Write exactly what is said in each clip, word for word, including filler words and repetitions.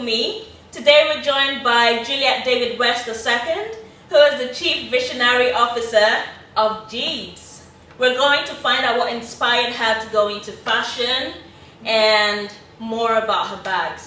Untypical Me. Today we're joined by Juliet David West the second, who is the Chief Visionary Officer of J I D Z. We're going to find out what inspired her to go into fashion and more about her bags.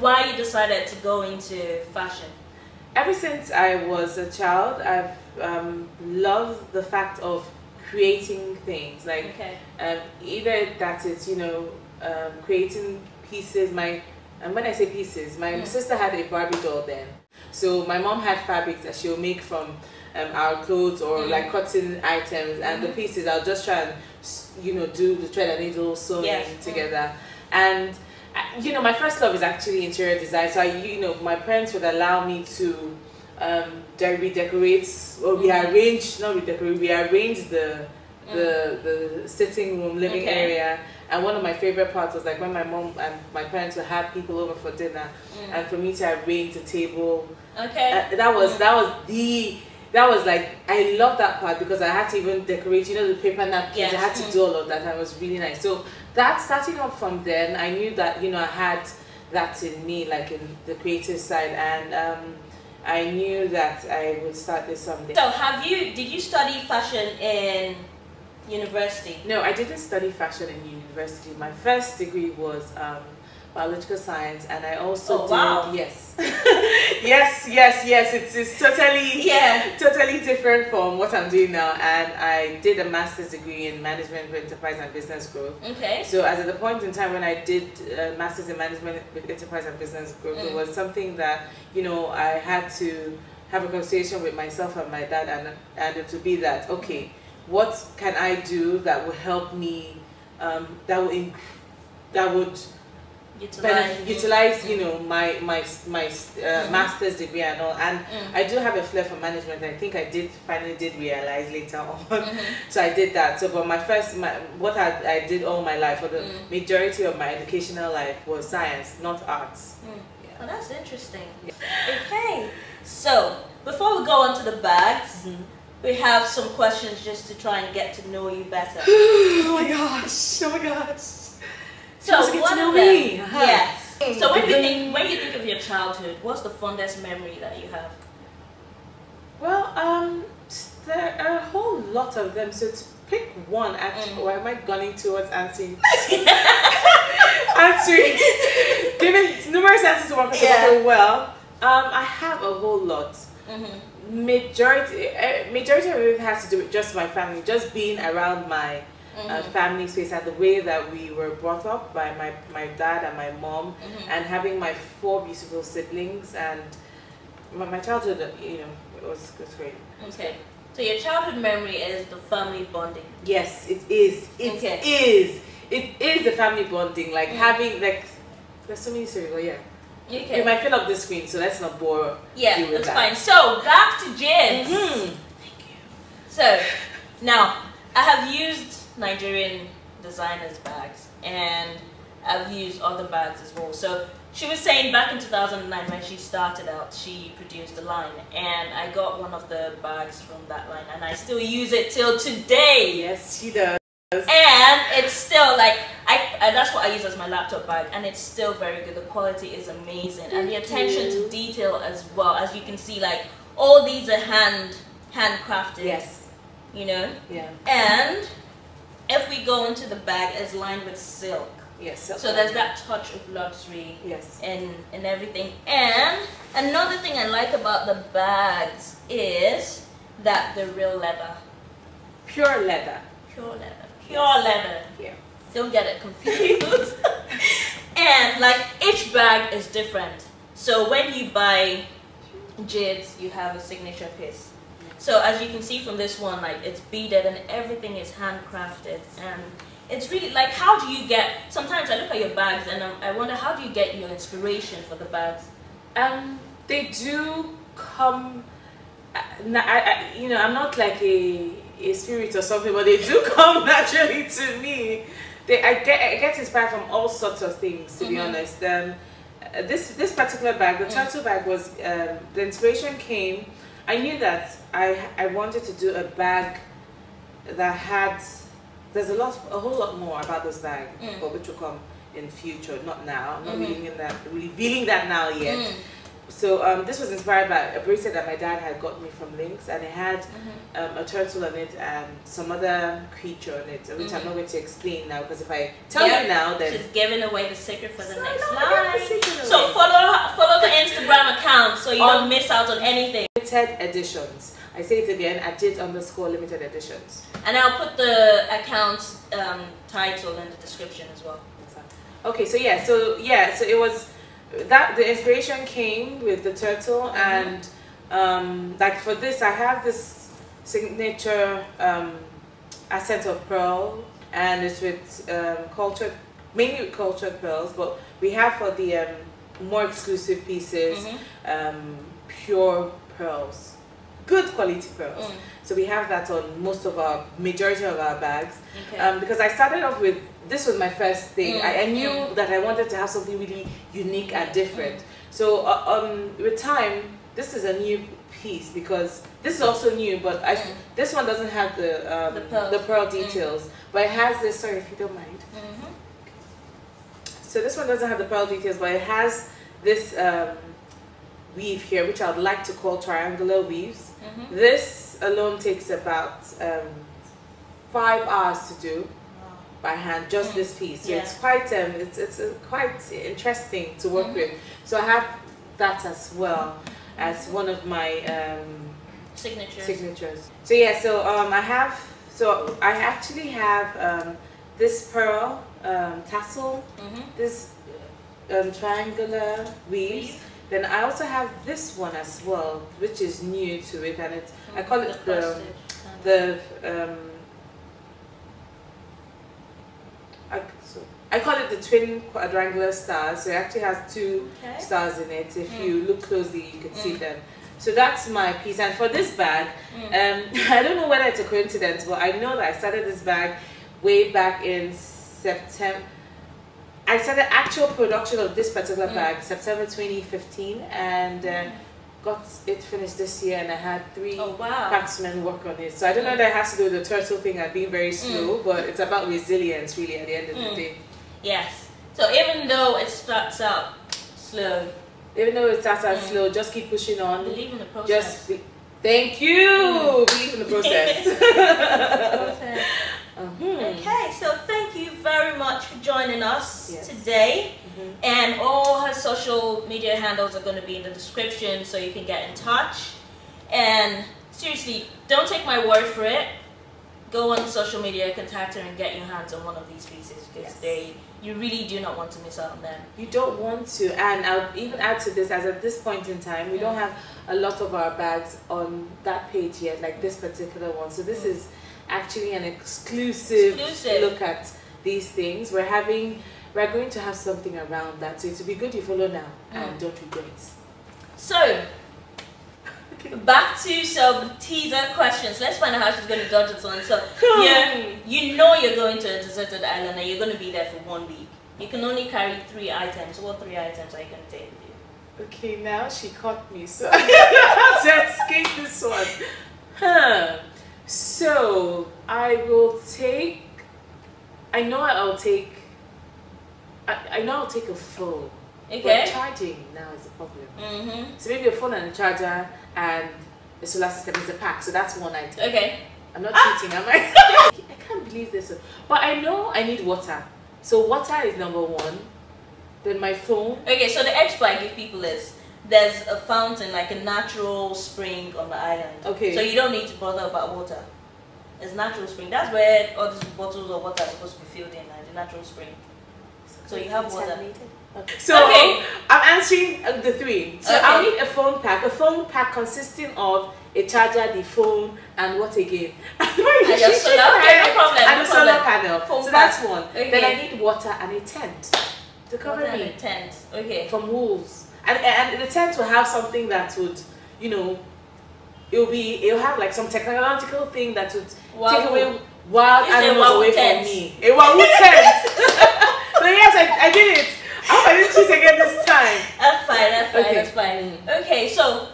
Why you decided to go into fashion? Ever since I was a child, I've um, loved the fact of creating things. Like okay. um, either that is, you know, um, creating pieces. My and when I say pieces, my mm. sister had a Barbie doll then. So my mom had fabrics that she'll make from um, our clothes or mm. like cotton items, and mm. the pieces I'll just try and, you know, do the thread and needle sewing yes. together mm. and. You know, my first love is actually interior design. So, I, you know, my parents would allow me to um, redecorate or rearrange, not redecorate, rearrange the the, mm. the sitting room, living okay. area. And one of my favorite parts was like when my mom and my parents would have people over for dinner, mm. and for me to arrange the table. Okay. Uh, that was mm. that was the that was like I love that part because I had to even decorate. You know, the paper napkins. Yes. I had to do all of that. And it was really nice. So. That starting up from then, I knew that, you know, I had that in me, like in the creative side, and um, I knew that I would start this someday. So have you, did you study fashion in university? No, I didn't study fashion in university. My first degree was um, biological science, and I also oh, did, wow. yes. yes, yes, yes, it's, it's totally, yeah. totally different from what I'm doing now, and I did a master's degree in management with enterprise and business growth. Okay. So as at the point in time when I did a master's in management with enterprise and business growth, mm. it was something that, you know, I had to have a conversation with myself and my dad, and, and it would be that, okay, what can I do that will help me, um, that will, inc that would, Utilize, utilize, you know, my my my uh, mm-hmm. master's degree and all, and mm. I do have a flair for management. I think I did finally did realize later on. Mm-hmm. So I did that. So, but my first, my, what I, I did all my life, for the mm. majority of my educational life, was science, not arts. Mm. Yeah. Well, that's interesting. Yeah. Okay, so before we go on to the bags, mm-hmm. we have some questions just to try and get to know you better. Oh my gosh! Oh my gosh! So one of them, yes. So when you think when you think of your childhood, what's the fondest memory that you have? Well, um, there are a whole lot of them. So to pick one, actually, mm. or am I gunning towards answering? answering, given numerous answers to one question. Yeah. Well, um, I have a whole lot. Mm-hmm. Majority, uh, majority of it has to do with just my family, just being around my. Mm-hmm. uh, family space and the way that we were brought up by my, my dad and my mom, mm-hmm. and having my four beautiful siblings, and my, my childhood, you know, it was, it was great. Okay, so your childhood memory is the family bonding. Yes, it is. It okay. is. It is the family bonding. Like mm-hmm. having, like, there's so many stories, but yeah. Okay. You might fill up the screen, so let's not bore yeah, you with that's that. Fine. So, back to J I D Z. Mm-hmm. Thank you. So, now, I have used Nigerian designers' bags, and I've used other bags as well. So she was saying back in two thousand nine when she started out, she produced a line, and I got one of the bags from that line, and I still use it till today. Yes, she does. And it's still like I, I that's what I use as my laptop bag, and it's still very good. The quality is amazing, and the attention to detail as well. As you can see, like all these are hand handcrafted. Yes, you know. Yeah. And if we go into the bag, it's lined with silk. Yes. Silk so there's that touch of luxury. Yes. And and everything. And another thing I like about the bags is that they're real leather. Pure leather. Pure leather. Pure yes. leather. Yeah. Don't get it confused. And like each bag is different. So when you buy J I D Z, you have a signature piece. So as you can see from this one, like, it's beaded and everything is handcrafted, and it's really like, how do you get, sometimes I look at your bags and I wonder, how do you get your inspiration for the bags? Um, they do come, I, I, you know, I'm not like a, a spirit or something, but they do come naturally to me. They, I, get, I get inspired from all sorts of things, to mm-hmm. be honest. Um, this, this particular bag, the turtle mm. bag was, um, the inspiration came, I knew that I, I wanted to do a bag that had, there's a lot, a whole lot more about this bag, mm. but which will come in future, not now. I'm not mm-hmm. revealing that, revealing that now yet. Mm. So um, this was inspired by a bracelet that my dad had got me from Lynx, and it had mm-hmm. um, a turtle on it and some other creature on it, which mm-hmm. I'm not going to explain now, because if I tell yep. you now, then she's giving away the secret for the so next live. So follow follow the Instagram account so you on don't miss out on anything. Limited editions. I say it again at J I D Z underscore limited editions. And I'll put the account um, title in the description as well. Okay, so yeah, so yeah, so it was. That the inspiration came with the turtle, mm-hmm. and um, like for this, I have this signature um, accent of pearl, and it's with um, cultured, mainly with cultured pearls, but we have for the um, more exclusive pieces, mm-hmm. um, pure pearls, good quality pearls. Mm. So we have that on most of our, majority of our bags, okay. um, because I started off with, this was my first thing. Mm. I, I knew mm. that I wanted to have something really unique mm. and different. Mm. So uh, um, with time, this is a new piece, because this is also new, but I, mm. this one doesn't have the um, the, pearl. the pearl details, mm. but it has this, sorry if you don't mind. Mm-hmm. So this one doesn't have the pearl details, but it has this um, weave here, which I would like to call triangular weaves. Mm-hmm. This alone takes about um, five hours to do by hand, just mm. this piece. So yeah. it's quite um, it's it's uh, quite interesting to work mm. with. So I have that as well as one of my um, signatures. Signatures. So yeah, so um, I have so I actually have um, this pearl um, tassel, mm-hmm. this um, triangular weave. Weave. Then I also have this one as well, which is new to it, and it mm. I call it the the. the um, I call it the twin quadrangular stars, so it actually has two okay. stars in it. If mm. you look closely, you can mm. see them. So that's my piece. And for this bag, mm. um, I don't know whether it's a coincidence, but I know that I started this bag way back in September. I started actual production of this particular mm. bag September twenty fifteen, and uh, mm. got it finished this year, and I had three oh, wow. craftsmen work on it. So I don't mm. know that it has to do with the turtle thing and being very slow, mm. but it's about resilience really at the end of mm. the day. Yes. So even though it starts out slow, even though it starts out mm. slow, just keep pushing on. Believe in the process. Just be thank you. Mm. Believe in the process. Process. Mm-hmm. Okay. So thank you very much for joining us yes. today. Mm-hmm. And all her social media handles are going to be in the description, so you can get in touch. And seriously, don't take my word for it. Go on social media, contact her, and get your hands on one of these pieces, because yes. they, you really do not want to miss out on them. You don't want to, and I'll even add to this, as at this point in time, we yeah. don't have a lot of our bags on that page yet, like this particular one. So this mm. is actually an exclusive, exclusive look at these things. We're having, we're going to have something around that, so it will be good you follow now mm. and don't regret. So. Back to some teaser questions. Let's find out how she's going to dodge this one. So, yeah, you know you're going to a deserted island and you're going to be there for one week. You can only carry three items. What three items are you going to take with you? Okay, now she caught me, so I have to escape this one. Huh. So, I will take... I know I'll take... I, I know I'll take a phone. Okay. But charging now is a problem. Mm-hmm. So maybe a phone and a charger and the solar system is a pack, so that's one item. Okay. I'm not ah. cheating, am I? I can't believe this. But I know I need water. So water is number one. Then my phone. Okay, so the extra I give people is there's a fountain, like a natural spring on the island. Okay. So you don't need to bother about water. There's natural spring. That's where all these bottles of water are supposed to be filled in, like the natural spring. So you have water. Okay. So okay. I'm answering the three. So okay. I'll need a phone pack. A phone pack consisting of a charger, the phone, and what again? And the solar panel. So that's one. Okay. Then I need water and a tent to cover water me. And a tent. Okay. From wolves. And, and the tent will have something that would, you know, it'll be, it'll have like some technological thing that would wow. take away wild it's animals away tent. From me. A wow tent. So yes, I, I did it. How I didn't choose again this time. That's fine, that's fine, okay. that's fine. Okay, so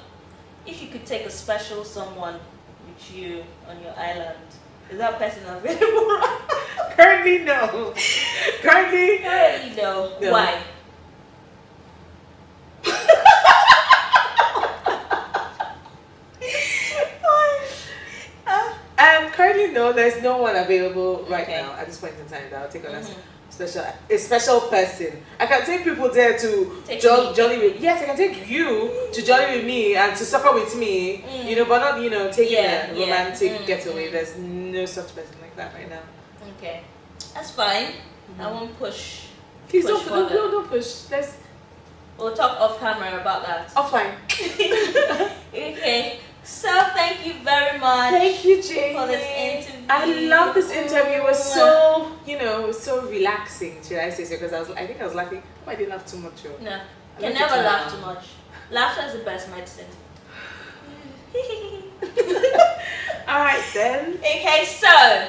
if you could take a special someone with you on your island, is that person available? Currently, no. Currently, Currently no. no. Why? um, currently, no. There's no one available right okay. now at this point in time that I'll take on as mm-hmm. special, a special person. I can take people there to take jo jolly with. Yes, I can take you to jolly with me and to suffer with me. Mm. You know, but not you know taking yeah, a romantic yeah. mm. getaway. There's no such person like that right now. Okay, that's fine. Mm-hmm. I won't push. Please push don't, don't, don't, don't push. There's... We'll talk off camera about that. Offline. Okay. So thank you very much. Thank you, Jane, for this interview. I love this interview. It was so, you know, so relaxing. Should I say so? Because I was, I think I was laughing. Oh, I didn't laugh too much. Yo. No, you can never laugh too much. Laughter is the best medicine. All right then. Okay, so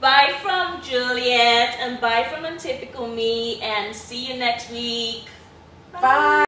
bye from Juliet and bye from Untypical Me, and see you next week. Bye. Bye.